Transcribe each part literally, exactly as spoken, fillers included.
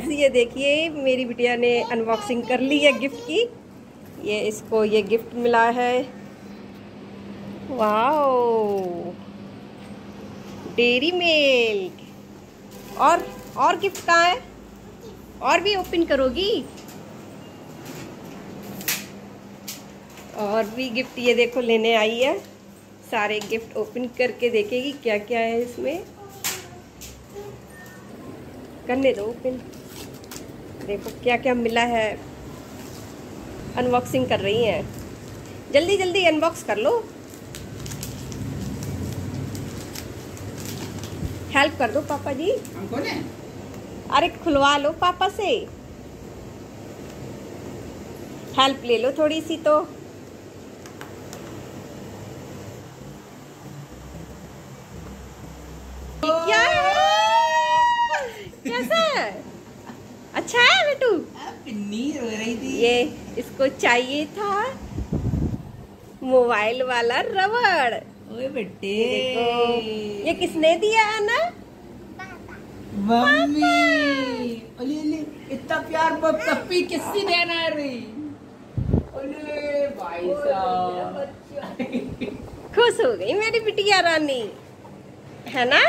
Friends ये देखिए मेरी बिटिया ने अनबॉक्सिंग कर ली है गिफ्ट की। ये इसको ये गिफ्ट मिला है। Wow Dairy Milk. और और गिफ्ट कहाँ है? और भी ओपन करोगी? और भी गिफ्ट ये देखो लेने आई है। सारे गिफ्ट ओपन करके देखेगी क्या क्या है इसमें। करने दो ओपन। देखो क्या क्या मिला है। अनबॉक्सिंग कर रही हैं। जल्दी जल्दी अनबॉक्स कर लो। हेल्प कर दो पापा जी। हमको ने? अरे खुलवा लो पापा से। हेल्प ले लो थोड़ी सी तो। क्या है? कैसा है? अच्छा है बेटू? नींद हो रही थी। ये इसको चाहिए था मोबाइल वाला रबड़। ओए बेटे ये किसने दिया है ना? मम्मी इतना प्यार पप्पी किसने देना है रे? अरे भाई साहब खुश हो गई मेरी बिटिया रानी है ना।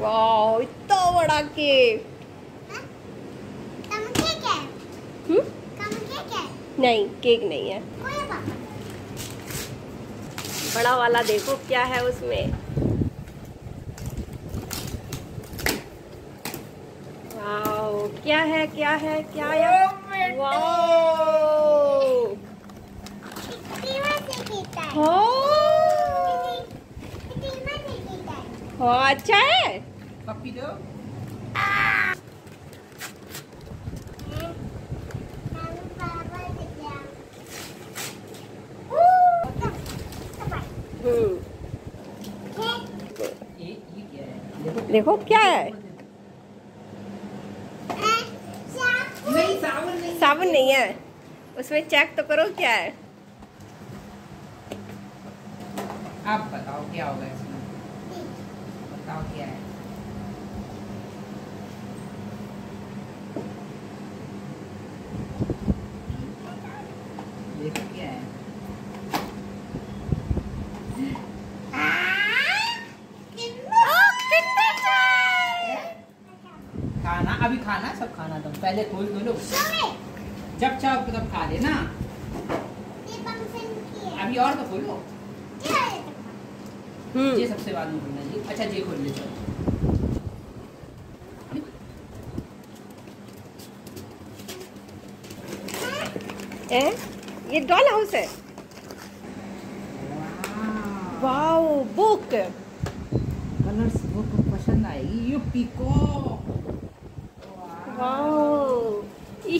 वाह इतना बड़ा केक। हम्म केक है? नहीं केक नहीं है। बड़ा वाला देखो क्या है उसमें। वाओ क्या है क्या है क्या है? वाओ हाँ अच्छा है। पप्पी दो देखो क्या है। नहीं साबुन नहीं, साबुन नहीं है उसमें। चेक तो करो क्या है। आप बताओ क्या होगा इसमें। बताओ क्या है। देखो क्या है। अभी खाना सब खाना तुम पहले खोल दो। जब चाहो तब खा लेना। अभी और तो खोलो। ये सबसे बाद में खोलना जी। अच्छा ये खोल ले चलो। ए ये डॉल हाउस है। वाओ बुक कलर्स बुक पसंद आएगी। ये पीकॉक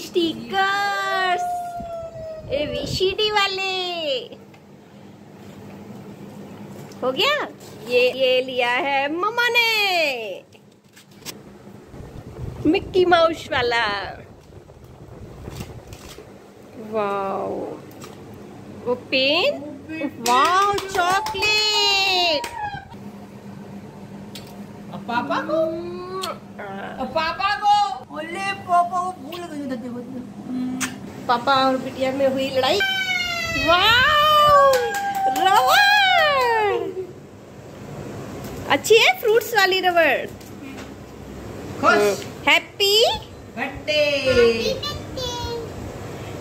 स्टिकर्स एबीसीडी वाले हो गया। ये ये लिया है मम्मा ने। मिक्की माउस वाला। वाओ वो पेन। Wow chocolate. पापा को पापा को बोले पापा वो भूल गए थे। पापा और बिटिया में हुई लड़ाई। वाओ रबड़ अच्छी है। फ्रूट्स वाली रबड़। खुश हैप्पी बर्थडे।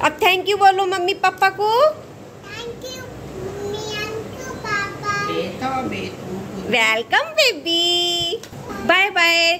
अब थैंक यू बोलो मम्मी पापा को। थैंक यू मम्मी अंकल पापा। बेटा बेटू वेलकम बेबी। Bye bye.